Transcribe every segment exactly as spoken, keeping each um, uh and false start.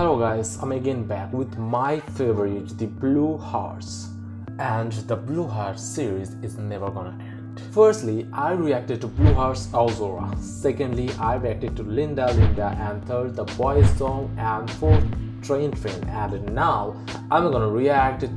Hello guys, I'm again back with my favorite, the Blue Hearts, and the Blue Hearts series is never gonna end. Firstly, I reacted to Blue Hearts Azora, secondly, I reacted to Linda Linda, and third, the boys song, and fourth, Train Train, and now I'm gonna react to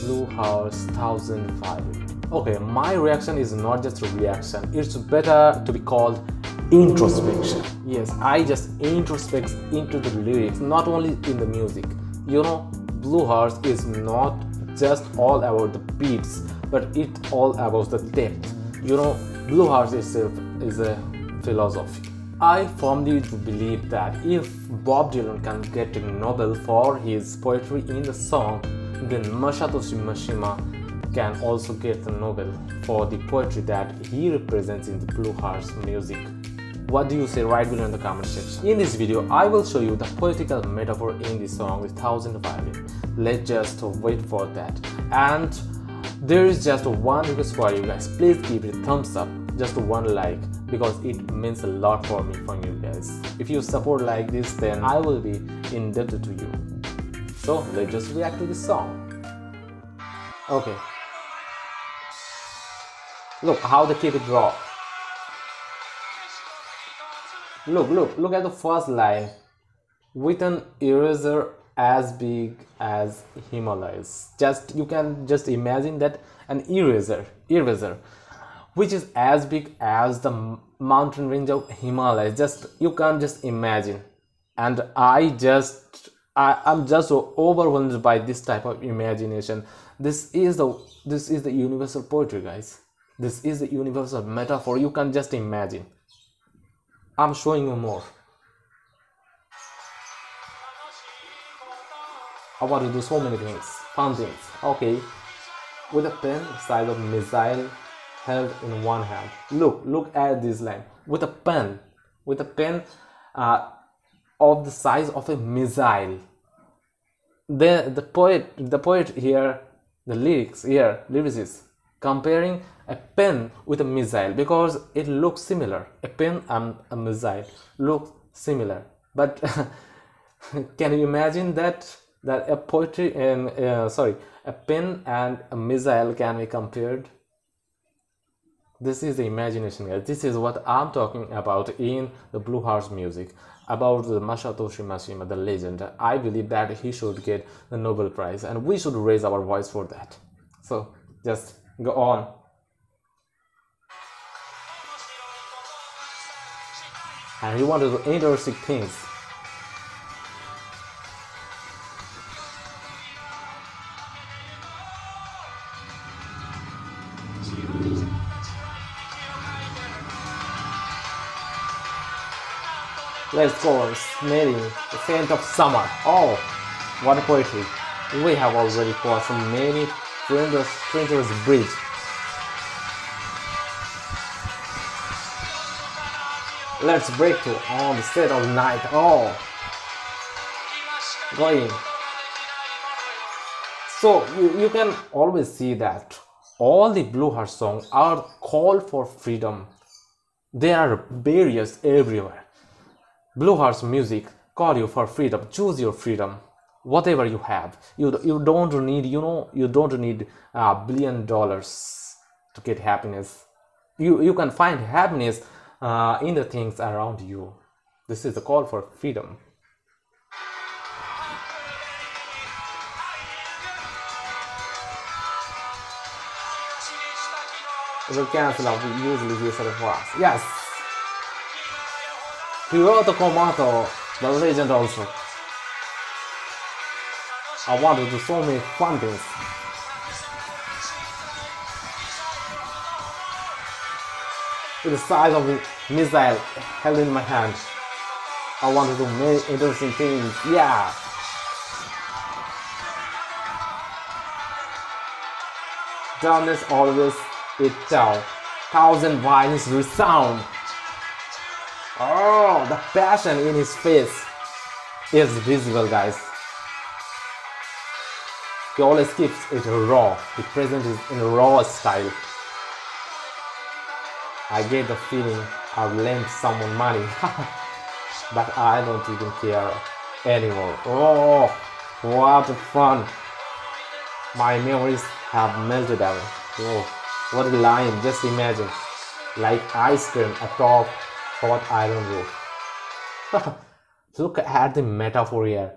Blue Hearts one thousand five. Okay, my reaction is not just a reaction, it's better to be called introspection. Yes, I just introspect into the lyrics, not only in the music. You know, Blue Hearts is not just all about the beats, but it's all about the depth. You know, Blue Hearts itself is a philosophy. I firmly believe that if Bob Dylan can get a Nobel for his poetry in the song, then Masatoshi Mashima can also get the Nobel for the poetry that he represents in the Blue Hearts music. What do you say? Write below in the comment section. In this video, I will show you the poetical metaphor in the song one thousand five. Let's just wait for that. And there is just one request for you guys. Please give it a thumbs up, just one like, because it means a lot for me from you guys. If you support like this, then I will be indebted to you. So let's just react to this song. Okay. Look how they keep it raw. Look, look, look at the first line. With an eraser as big as Himalayas. Just, you can just imagine that an eraser, eraser, which is as big as the mountain range of Himalayas. Just, you can't just imagine. And I just, I, I'm just so overwhelmed by this type of imagination. This is the, this is the universal poetry, guys. This is the universal metaphor. You can just imagine. I'm showing you more. I want to do so many things, fun things. Okay, with a pen size of missile held in one hand. Look, look at this line. With a pen, with a pen uh, of the size of a missile. The the poet, the poet here, the lyrics here, lyricist, comparing a pen with a missile because it looks similar. A pen and a missile look similar, but can you imagine that that a poetry and uh, sorry a pen and a missile can be compared? This is the imagination, guys. This is what I'm talking about in the Blue Hearts music, about the Masatoshi Mashima, the legend. I believe that he should get the Nobel Prize, and we should raise our voice for that. So just go on. And you want to do interesting things. Let's go, smelling the scent of summer. Oh, what a poetry. We have already crossed many strangers, strangers bridge. Let's break through on the set of night. Oh, going. So you, you can always see that all the Blue Heart songs are called for freedom. There are barriers everywhere. Blue Heart's music call you for freedom. Choose your freedom, whatever you have. You you don't need you know you don't need a billion dollars to get happiness. You you can find happiness Uh, in the things around you. This is the call for freedom. The cancel out usually use the words. Yes. Hiroto Komoto, the legend also. I want to do so many fun things. The size of the missile held in my hand. I want to do many interesting things. Yeah. Darkness always it down. Thousand violins resound. Oh, the passion in his face is visible, guys. He always keeps it raw. He presents it in raw style. I get the feeling I've lent someone money, but I don't even care animal. Oh, what fun! My memories have melted down. Oh, what a line, just imagine. Like ice cream atop hot iron roof. Look at the metaphor here.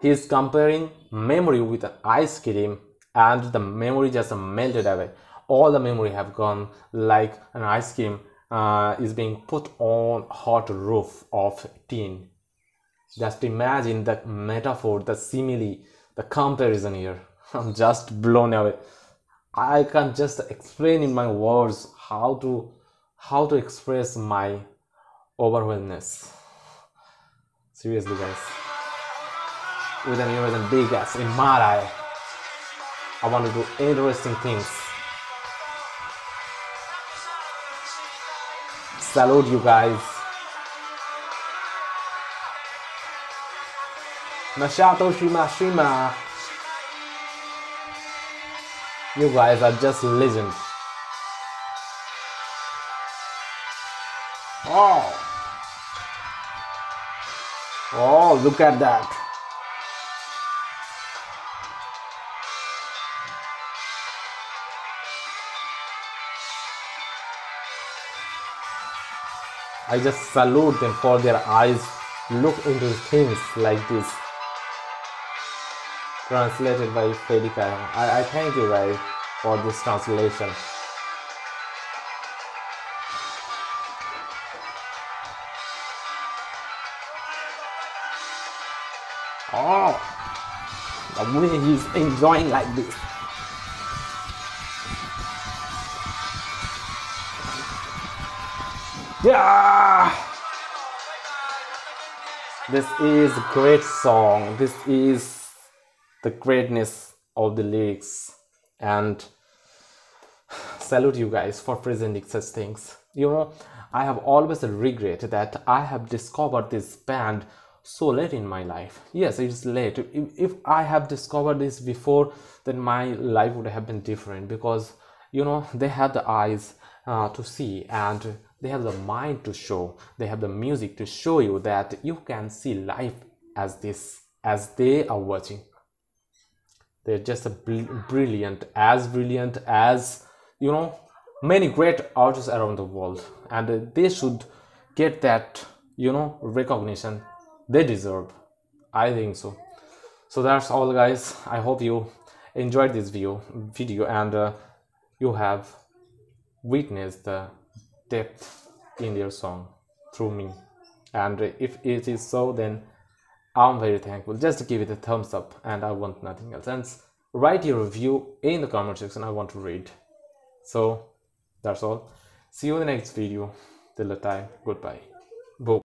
He is comparing memory with ice cream, and the memory just melted away. All the memory have gone, like an ice cream uh, is being put on hot roof of tin. Just imagine the metaphor, the simile, the comparison here. I'm just blown away. I can't just explain in my words how to how to express my overwhelmness. Seriously, guys, with an even big ass in my eye, I want to do interesting things. Salute you guys. Masatoshi Mashima, you guys are just legends. Oh, oh, look at that. I just salute them for their eyes. Look into things like this. Translated by Fedika. I, I thank you guys for this translation. Oh, the way he's enjoying like this. Yeah, this is a great song. This is the greatness of the lyrics, and salute you guys for presenting such things. You know, I have always regretted that I have discovered this band so late in my life. Yes, it's late. If, if I have discovered this before, then my life would have been different, because you know, they have the eyes uh, to see, and they have the mind to show, they have the music to show you that you can see life as this, as they are watching. They're just a brilliant, as brilliant as, you know, many great artists around the world, and they should get that, you know, recognition they deserve. I think so. So that's all, guys. I hope you enjoyed this video, video and uh, you have witnessed the depth in their song through me. And if it is so, then I'm very thankful. Just give it a thumbs up, and I want nothing else. And write your review in the comment section. I want to read. So that's all. See you in the next video. Till the time, goodbye. Boom.